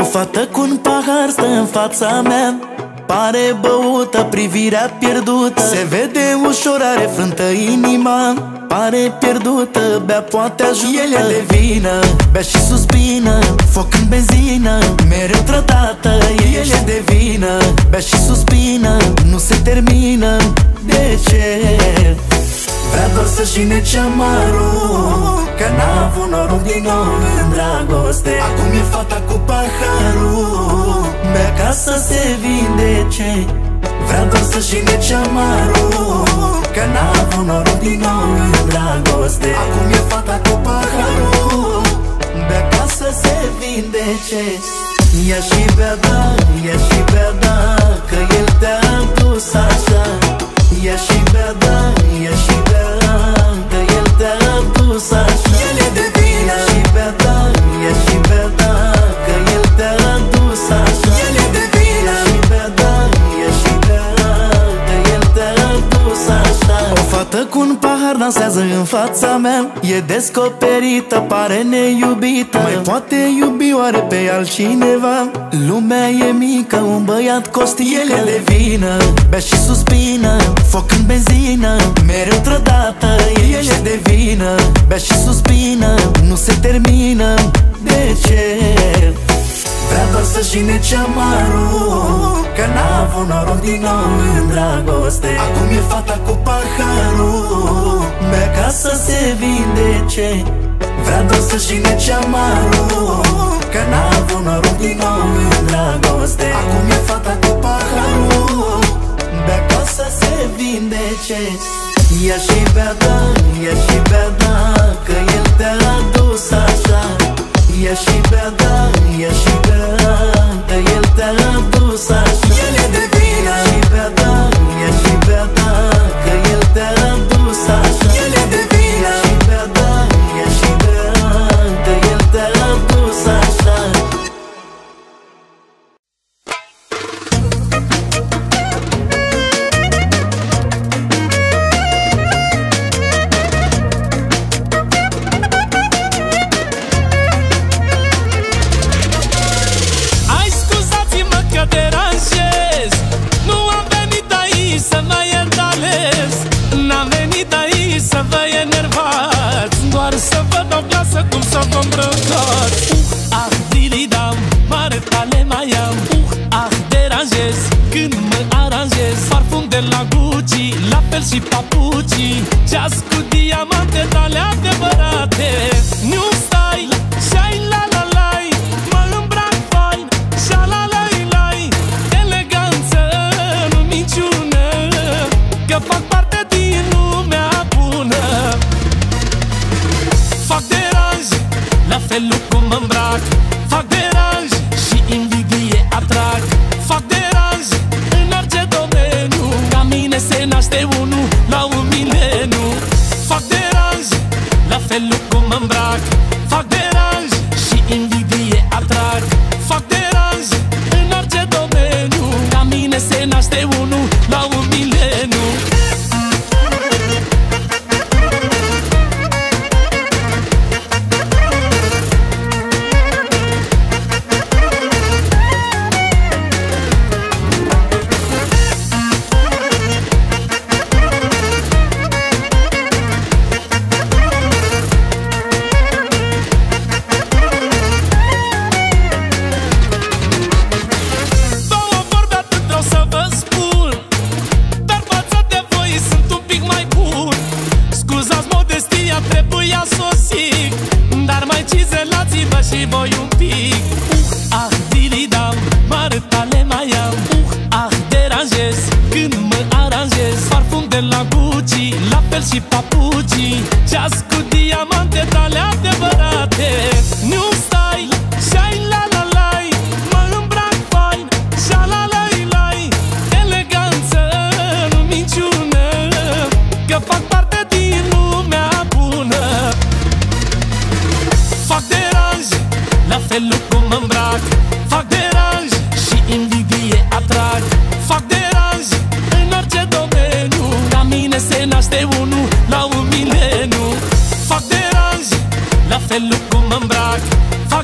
O fată cu un pahar stă în fața mea, pare băută, privirea pierdută. Se vede ușor, are frântă inima, pare pierdută, bea poate ajută. El e de vină, bea și suspină, foc în benzină, mereu trădată. El e de vină, bea și suspină, nu se termină. De ce? Vrea doar să-și nece amarul, că n-a avut noroc din nou în dragoste. Acum e fata cu paharul, bea ca să se vindece. Vrea doar să-și nece amarul, că n-a avut noroc din nou în dragoste. Acum e fata cu paharul, bea ca să se vindece. Ia și bea, da, ia și bea, da, că el te-a dus așa. Ia și bea, da, ia și bea, că el te-a dus așa. El e de vină. Ia și bea, da, ia și bea, da, că el te-a dus așa. El e de vină. Ia și bea, da, ia și bea, că el te-a dus așa. O fată cu un pahar dansează în fața mea, e descoperită, pare neiubită. Mai poate iubi oare pe altcineva? Lumea e mică, un băiat costică. El e de vină, bea și suspină, foc în benzină, mereu trădată. El e de vină, bea și suspină, nu se termină. De ce? Vrea doar să-și nece amarul, că n-a avut noroc din nou în dragoste. Acum e fata cu paharul, bea ca să se vindece. Vrea doar să-și nece amarul, că n-a avut noroc din nou în dragoste. Acum e fata cu paharul, bea ca să se vindece. Ia și bea, da, ia și bea, da, că el te-a dus așa. Ia și bea, da, ia și bea, că el te-a dus așa. El e de vină. Ia și bea, da, ia și bea, da, că el te-a dus așa. El e de vină. Ia și bea, da, ia și bea, că el te-a dus așa. Și papucii, ceas cu diamante tale adevărate. Nu stai, și-ai la-la-lai, mă îmbrac fain, și-a la-la-lai. Eleganță, nu minciună, că fac parte din lumea bună. Fac deranj, la felul cum mă îmbrac. Fac deranj și invidie atrag. Fac deranj în orice domeniu, ca mine se naște unul. Îmbrac, fac deranj și invidie atrag. Fac deranj în orice domeniu, ca mine se naște unul la un mileniu. Fac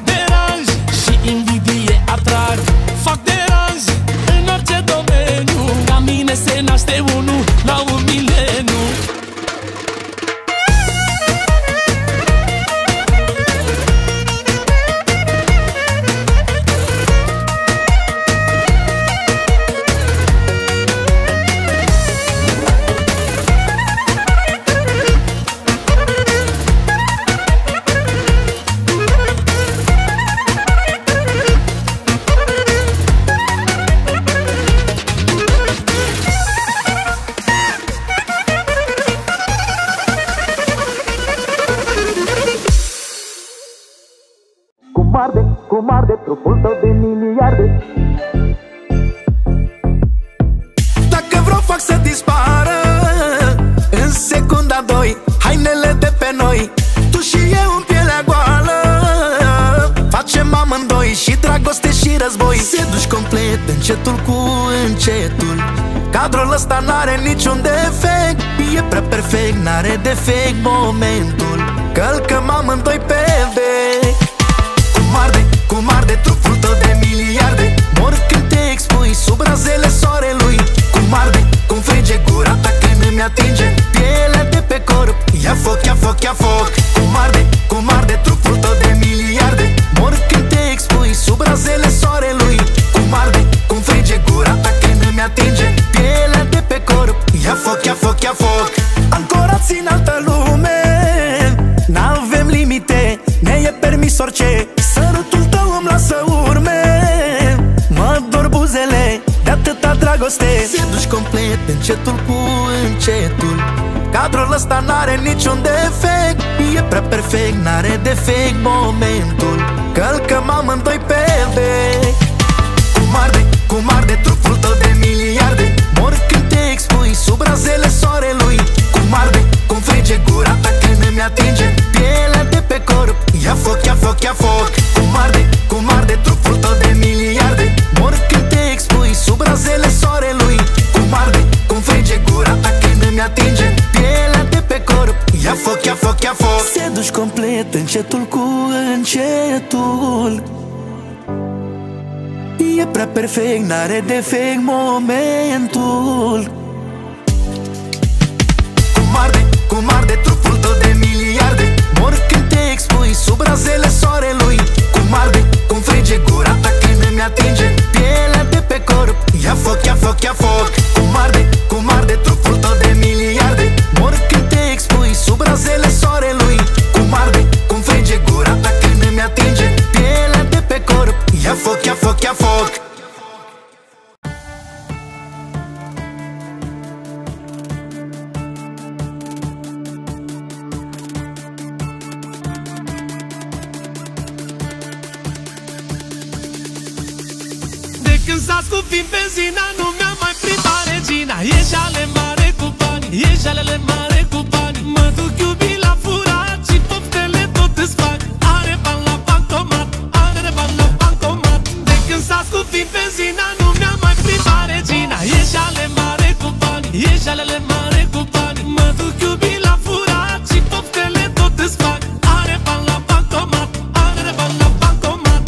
deranj și invidie cum arde trupul tău de miliarde. Dacă vreau fac să dispară în secunda 2 hainele de pe noi, tu și eu în pielea goală, facem amândoi și dragoste și război. Se duci complet încetul cu încetul, cadrul ăsta n-are niciun defect, e prea perfect, n-are defect momentul, călcăm amândoi pe vec. Cum arde trupul tău de miliarde, mor când te expui sub razele soarelui. Cum frige gura ta când îmi atinge pielea de pe corp, ia foc. Cum arde trupul tău de miliarde, mor când te expui sub razele soarelui. Cum frige gura ta când îmi atinge pielea de pe corp, ia foc. Ancorați în altă lume, n-avem limite, ne e permis orice. Sărutul tău îmi lasă urme, mă dor buzele de atâta dragoste. Se duci complet încetul cu încetul, cadrul ăsta n-are niciun defect, e prea perfect, n-are defect momentul, călcăm amândoi pe vec. Cum arde trupul tău de miliarde, mor când te expui sub razele soarelui. Cum frige gura ta când îmi atinge pielea de pe corp, ia foc. Cum arde trupul tău de miliarde, mor când te expui sub razele soarelui. Cum frige gura ta când îmi atinge pielea de pe corp, ia foc. Se duci complet încetul cu încetul, e prea perfect, n-are defect momentul. Cum arde trupul tău de miliarde, mor când te expui sub razele soarelui. Cum frige gura ta când îmi atinge pielea de pe corp, ia foc. Cum arde trupul tău de miliarde, mor când te expui sub razele soarelui. Cum frige gura ta când îmi atinge pielea de pe corp, ia foc. Când s-a scumpit benzina, nu mi-a mai primat regina. Ieși ale mare cu bani, ieși ale mare cu bani. Mă duc iubit la furat și poftele tot îți fac. Are bani la bancomat, are bani la bancomat. De când s-a scumpit benzina, nu mi-a mai primat regina. Ieși ale mare cu bani, ieși ale mare cu bani. Mă duc iubit la furat și poftele tot îți fac. Are bani la bancomat, are bani la bancomat.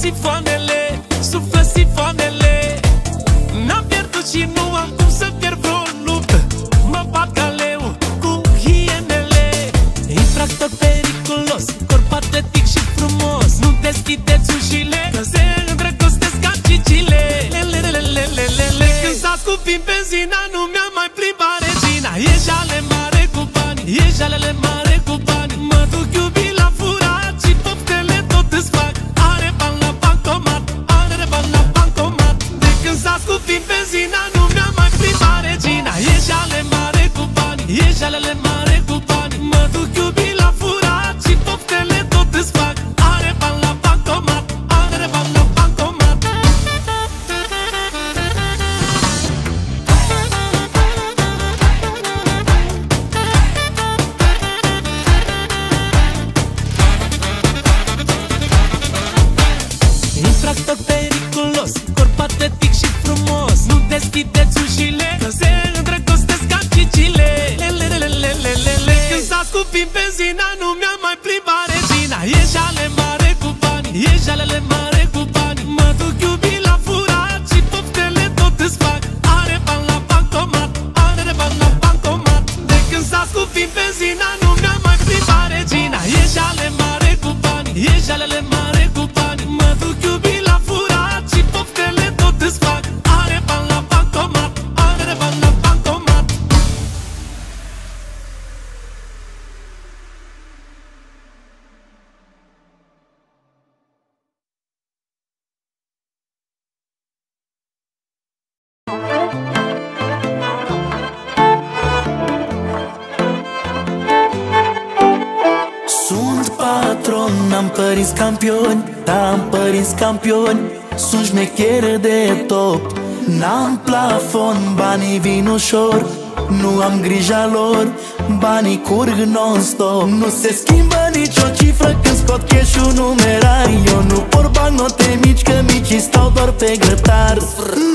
Sifoanele, suflă sifoanele. N-am pierdut și nu am cum Țelele mare cu bani, mă duc iubi la furat și toftele tot îți fac. Are bani la bancomat, are bani la bancomat. Infractor periculos, corp atletic și frumos, nu deschideți ușile, că se îndrăgostesc ca cicile. Când s-a scumpit benzina, nu mi-am mai plimbat regina. Ești ale mare cu bani, ești ale mare cu bani, mă duc iubi la furat și toftele tot îți fac. Are bani la bancomat, are bani la bancomat. De când s-a scumpit benzina, nu mi-am mai plimbat regina. Ești ale mare cu bani, ești ale mare cu bani, mă duc iubi la furat și toftele tot îți fac. Are bani la bancomat, are bani la bancomat. Am părinți campioni, am părinți campioni, sunt șmecheră de top. N-am plafon, banii vin ușor, nu am grija lor, banii curg non-stop. Nu se schimbă nicio cifră când scot cash-ul numerar. Eu nu por bagnote mici, că micii stau doar pe grătar.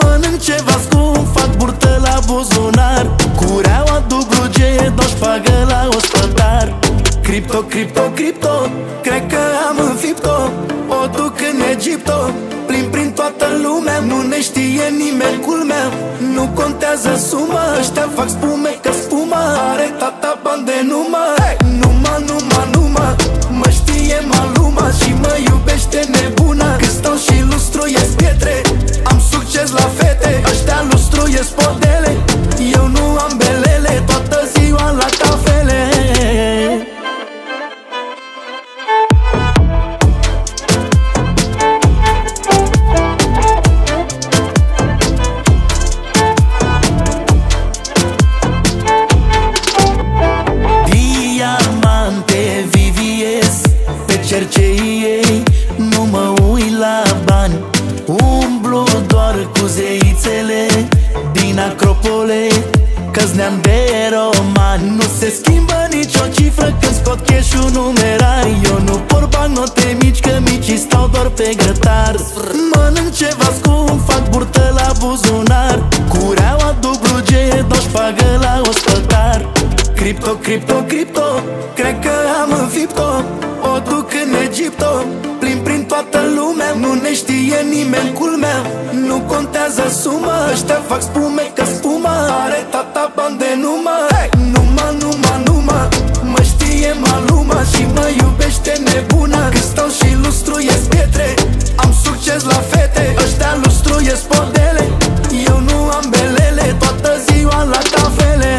Mănânc ceva scump, fac burtă la buzunar, cureaua duc ruge, dau-și pagă la ospătar. Cripto, cripto, cripto, cred că am înfipt-o, o duc în Egipto, plin prin toată lumea, nu ne știe nimeni, culmea, nu contează suma, ăștia fac spume ca spuma, are tata bani de număr. Numa, numa, numa, mă știe maluma și mă iubește nebuna. Când stau și lustruiesc pietre, am succes la fete, ăștia lustruiesc podele, eu nu am belele, toată ziua la cafele. Ne-am de roman. Nu se schimbă nicio cifră când scot cash-ul numerar. Eu nu por bagnote mici, că micii stau doar pe grătar. Mănânc ceva scump, fac burtă la buzunar, cureaua duc ruge, dau-și pagă la ospătar. Cripto, cripto, cripto, cred că am înfipt-o, o duc în Egipto, plin prin toată lumea, nu ne știe nimeni, culmea, nu contează suma, ăștia fac spume ca spuma, are tata bani de număr. Numa, numa, numa, mă știe maluma și mă iubește nebuna. Când stau și lustruiesc pietre, am succes la fete, ăștia lustruiesc podele, eu nu am belele, toată ziua la cafele.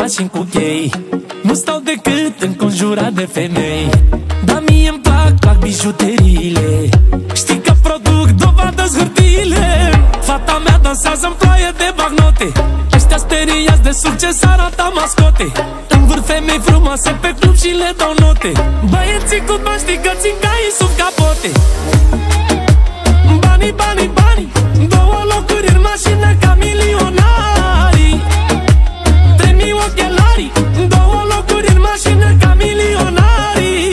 Mașini cu chei, nu stau decât înconjurat de femei, dar mie-mi plac bijuteriile, știi că produc dovadă-s hârtiile. Fata mea dansează în ploaie de bagnote, ăștia speriați de succes arată mascote, învârt femei frumoase pe club și le dau note. Băieții cu bani știi că țin caii sub capote. Banii, banii, banii, două locuri în mașină ca milionarii, 3.000 ochelari, două locuri în mașină ca milionarii.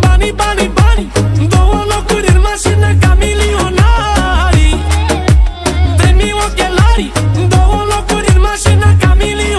Banii, banii, banii, două locuri în mașină ca milionarii, 3.000 ochelari, două locuri în mașină ca milionarii.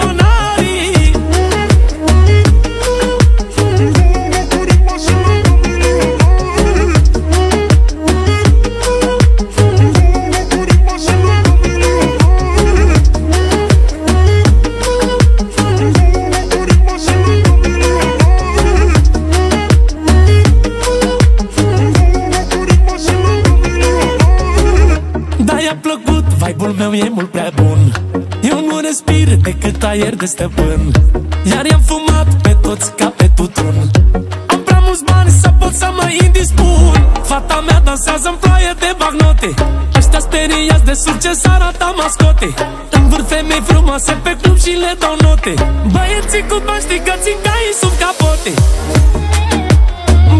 Corpul meu e mult prea bun, eu nu respir decât aer de stăpân. Iar i-am fumat pe toți ca pe tutun. Am prea mulți bani să pot să mă indispun. Fata mea dansează în ploaie de bagnote. Ăștia speriați de succes arată mascote. Îmi vâr femei frumoase pe club și le dau note. Băieții cu bani știi că țin caii sub capote.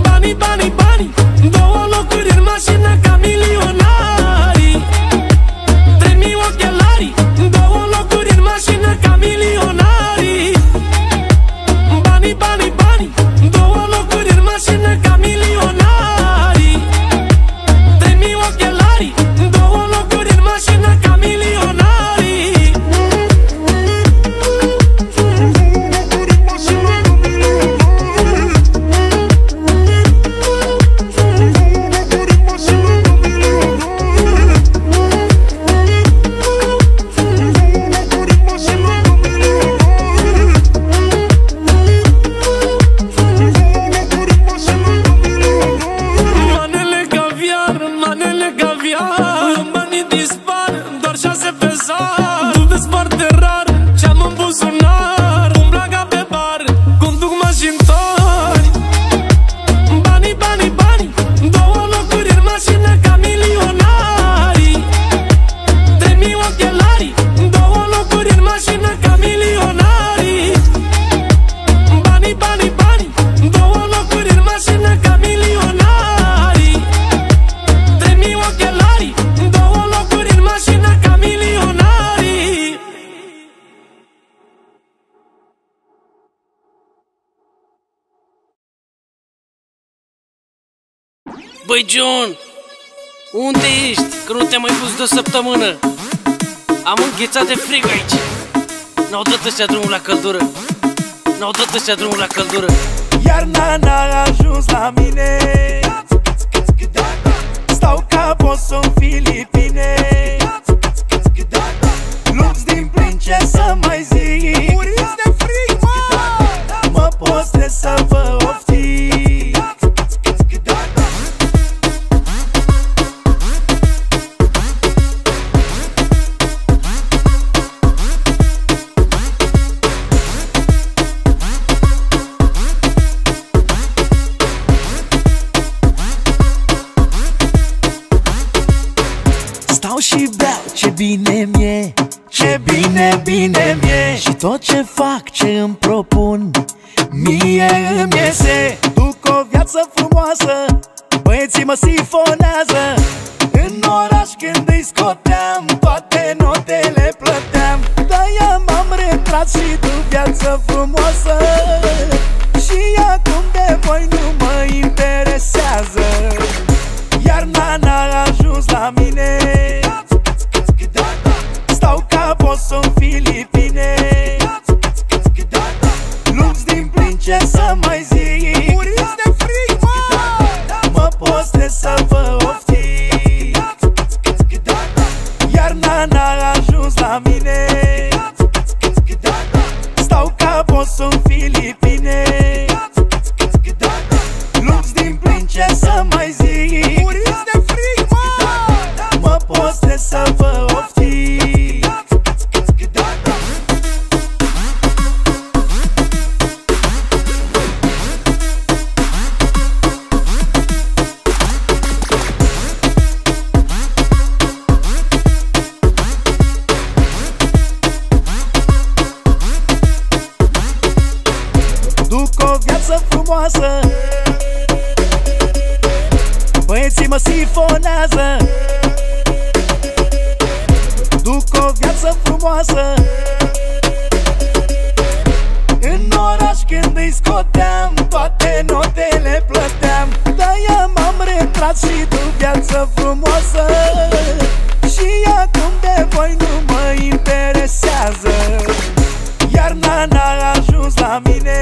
Banii, banii, banii, două locuri în mașină ca milionari. 3000 ochelari, două locuri în mașină ca milionari. Banii, banii, banii, două locuri în mașină ca milionari. 3000 ochelari, două locuri în mașină ca milionari. Băi, John, unde ești? Că nu te-am mai pus de o săptămână. Am înghețat de frig aici. N-au dat ăștia drumul la căldură. N-au dat ăștia drumul la căldură. Iarna n-a ajuns la mine. Stau ca boss în Filipine. Lux din plin, ce să mai zic? Muriți de frig, mă! Mă postez să vă ofti. Ce bine, bine mi-e. Și tot ce fac, ce îmi propun, mie îmi iese. Duc o viață frumoasă, băieții mă sifonează. În oraș când îi scoteam, toate notele plăteam. De-aia m-am retras și duc viață frumoasă. Și acum de voi nu mă interesează. Iarna n-a ajuns la mine. Stau ca boss în Filipine. Lux din plin, ce să mai zic? Muriți de frig, mă! Mă postez să vă ofti. Iarna n-a ajuns la mine. Stau ca boss în Filipine. Lux din plin, ce să mai zic? Muriți de frig, mă! Mă postez să vă ofti. Băieții mă sifonează. Duc o viață frumoasă. În oraș când îi scoteam, toate notele plăteam. De-aia m-am retras și duc viață frumoasă. Și acum de voi nu mă interesează. Iarna n-a ajuns la mine.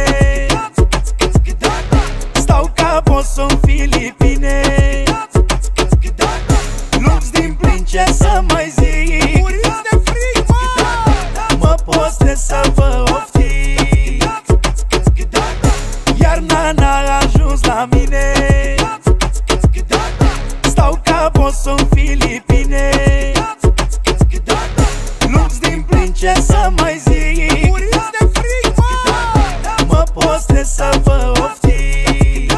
Stau ca boss în Filipine. Lux din plin, ce să mai zic? Muriți de frig, mă! Mă postez să vă ofti. Iarna n-a ajuns la mine. Stau ca boss în Filipine. ce să mai zic, de fric, mă postez să vă oftic.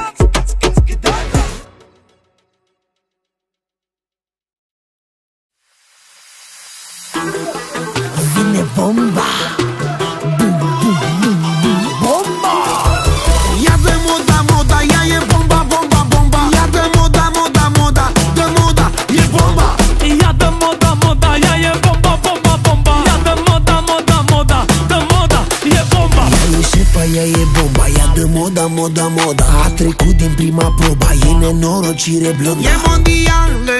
Vine bomba, bum, bum, bum, bum, bomba. Ia de moda, moda, ea e bomba, bomba, bomba. Ia de moda, moda, moda, de moda, e bomba. Ia de moda, moda, ea e bomba, bomba, bomba. Ia de moda, moda, moda, de moda, e bomba. Ea e șepa, ea e bomba. Ia de moda, moda, moda. A trecut din prima proba, e nenorocire blonda. E mondială,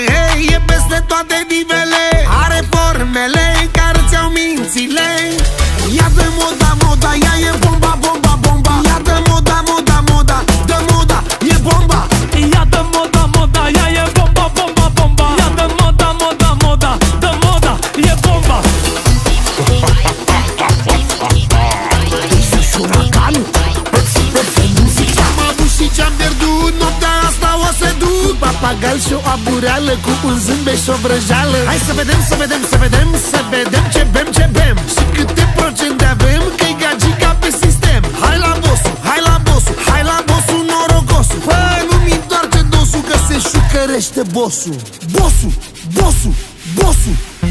e peste toate nivele. Are formele care ți-au mințile. Ia de moda, moda, ea e bomba, bomba, bomba. Ia de moda, moda, moda, de moda, e bomba. Ia de moda, moda, ea e bomba, bomba, bomba. Ia de moda, moda, moda, de moda, e bomba. Ești șuracanul? Am avut și ce-am pierdut, noaptea asta o să duc. Papagal și o abureală cu un zâmbet și o vrăjeală. Hai să vedem, să vedem, să vedem, să vedem ce bem, ce bem și câte procente avem, că-i gagica pe sistem. Hai la bossu, hai la bossu, hai la bossu norocosu. Păi nu-mi întoarce dosul, că se șucărește bossu. Bossu, bossu, bossu,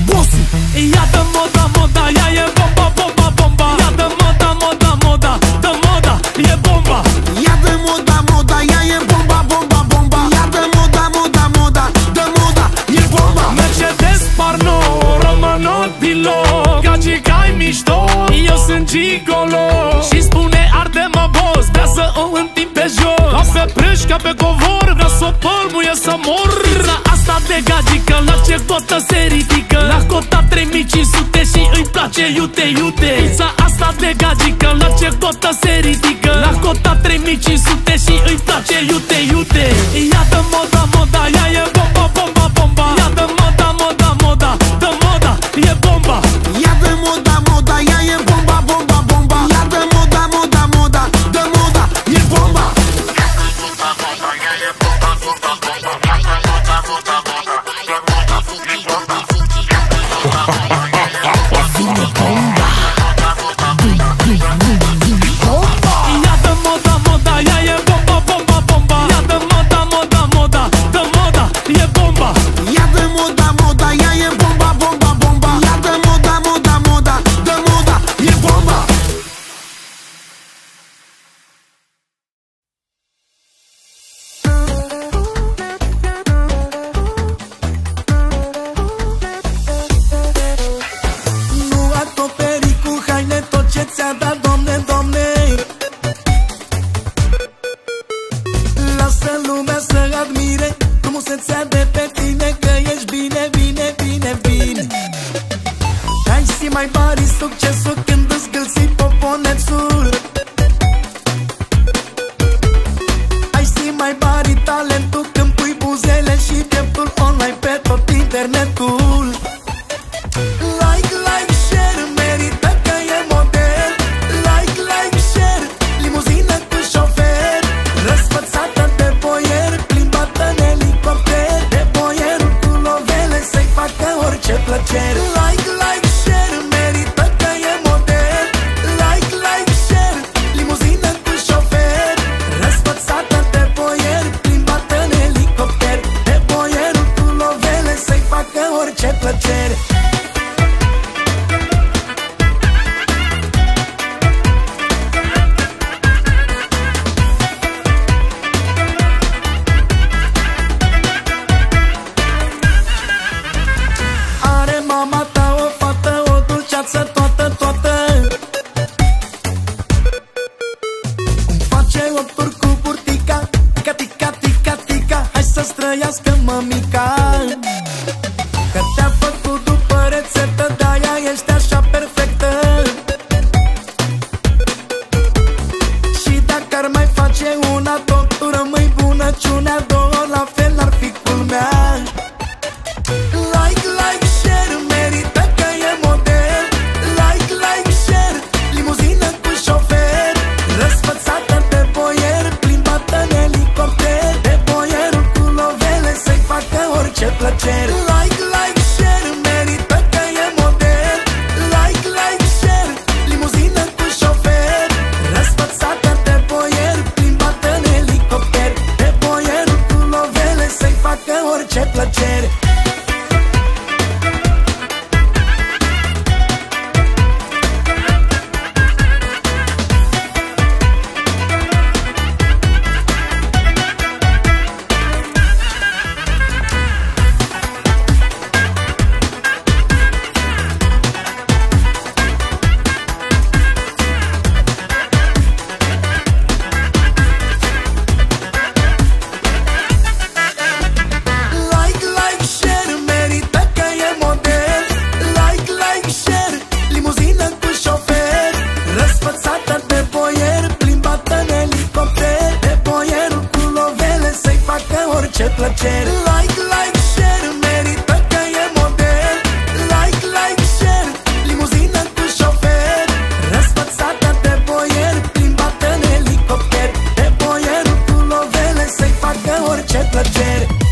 bossu. Ia dă moda, moda, ea e bomba, bomba, bomba. Ia dă moda, moda, moda, dă moda, e bomba. Ia dă moda, moda, ea e bomba, bomba, bomba. Ia dă moda, moda, moda, dă moda, e bomba. Mercedes Parno, Romanol Pilot, gagica-i mișto, eu sunt gigolo. Și spune arde-mă boss, vrea să o întind pe jos. Am să prâși ca pe covor, vrea să o pălmuie să mor. Pizza asta de gagică, la ce cotă se ridică? La cota 3500 și îi place iute, iute. Pizza asta de gagică, la ce cotă se ridică? La cota 3500 și îi place iute, iute. Ia dă moda, moda, ea e bomba, bomba, bomba. Ia dă moda, moda, moda, dă moda, e bomba. Ia dă moda, moda, ea e bomba, bomba, bomba. Ia dă moda, moda, moda, dă moda, e bomba. Like, share, merită că e model. Like, share. ce plăcere.